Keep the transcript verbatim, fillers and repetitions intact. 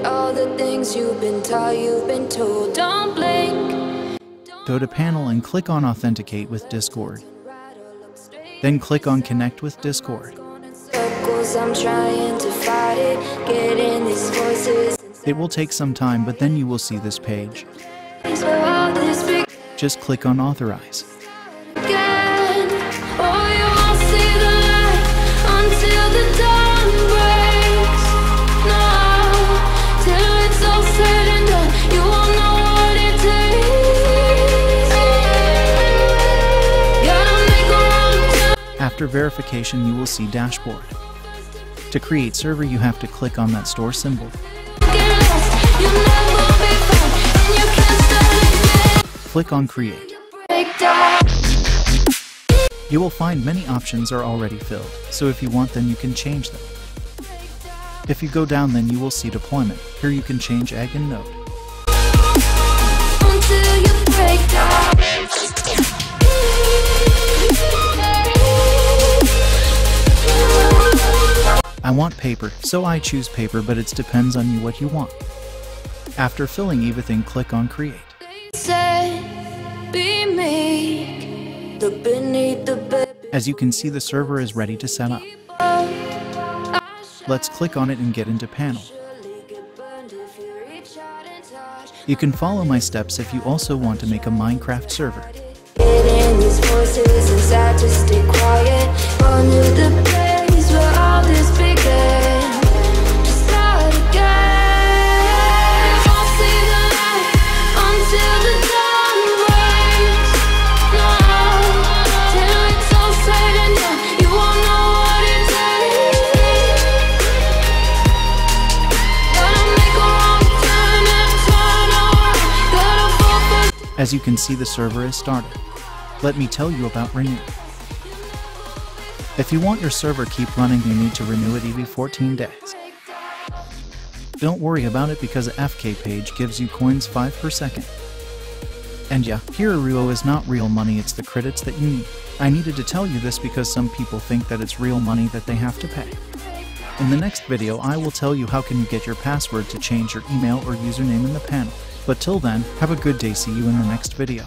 at all the things you've been taught, you've been told. Don't blink. Go to panel and click on Authenticate with Discord. Then click on Connect with Discord. I'm trying to fight it, get in these voices. It will take some time, but then you will see this page. Just click on Authorize. After verification, you will see Dashboard. To create server, you have to click on that store symbol. Click on Create. You will find many options are already filled, so if you want them, you can change them. If you go down, then you will see Deployment. Here you can change egg and node. I want paper, so I choose paper, but it depends on you what you want. After filling everything, click on Create. As you can see, the server is ready to set up. Let's click on it and get into panel. You can follow my steps if you also want to make a Minecraft server. As you can see, the server is started. Let me tell you about Renew. If you want your server keep running, you need to renew it every fourteen days. Don't worry about it because a F K page gives you coins five per second. And yeah, Ruo is not real money, it's the credits that you need. I needed to tell you this because some people think that it's real money that they have to pay. In the next video, I will tell you how can you get your password to change your email or username in the panel. But till then, have a good day, see you in the next video.